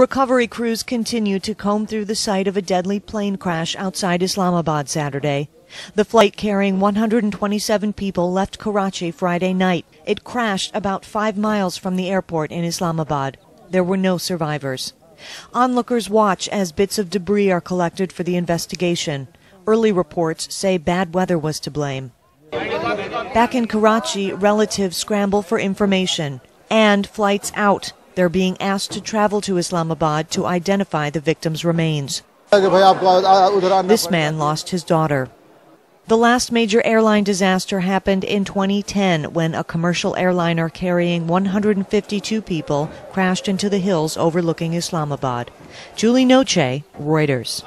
Recovery crews continue to comb through the site of a deadly plane crash outside Islamabad Saturday. The flight carrying 127 people left Karachi Friday night. It crashed about 5 miles from the airport in Islamabad. There were no survivors. Onlookers watch as bits of debris are collected for the investigation. Early reports say bad weather was to blame. Back in Karachi, relatives scramble for information and flights out. They're being asked to travel to Islamabad to identify the victims' remains. This man lost his daughter. The last major airline disaster happened in 2010 when a commercial airliner carrying 152 people crashed into the hills overlooking Islamabad. Julie Noce, Reuters.